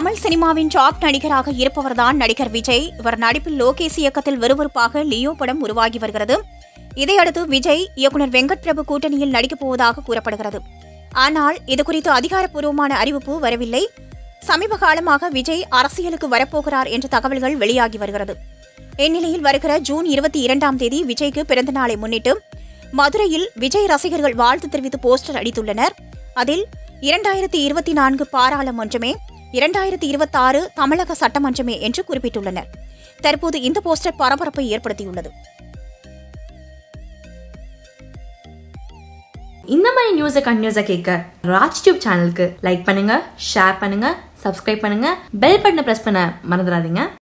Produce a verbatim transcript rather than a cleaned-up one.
தமிழ் சினிமாவின் டாப் நடிகராக இருப்பவர்தான் நடிகர் விஜய். இவர் நடிப்பில் லோகேஷ் இயக்கத்தில் விறுவிறுப்பாக லியோ படம் உருவாகி வருகிறது. இதையடுத்து விஜய் இயக்குனர் வெங்கட் பிரபு கூட்டணியில் நடிக்கப் போவதாக கூறப்படுகிறது. ஆனால் இதுகுறித்து அதிகாரப்பூர்வமான அறிவிப்பு வரவில்லை. சமீப காலமாக விஜய் அரசியலுக்கு வரப்போகிறார் என்ற தகவல்கள் வெளியாகி வருகிறது. இந்நிலையில் வருகிற ஜூன் இருபத்தி இரண்டாம் தேதி விஜய்க்கு பிறந்த நாளை முன்னிட்டு மதுரையில் விஜய் ரசிகர்கள் வாழ்த்து தெரிவித்து போஸ்டர் அடித்துள்ளனர். அதில் இரண்டாயிரத்தி இருபத்தி நான்கு பாராளுமன்றமே இரண்டாயிரத்தி இருபத்தி ஆறு தமிழக சட்டமன்றமே என்று குறிப்பிட்டுள்ளனர். தற்போது இந்த போஸ்டர் பரபரப்பை ஏற்படுத்தியுள்ளது. இந்த மாதிரி நியூஸை கண்டினியூஸா கேட்க ராஜ் டியூப் சேனலுக்கு லைக் பண்ணுங்க, ஷேர் பண்ணுங்க, சப்ஸ்கிரைப் பண்ணுங்க, பெல் பட்டனை பிரஸ் பண்ண மறந்துடாதீங்க.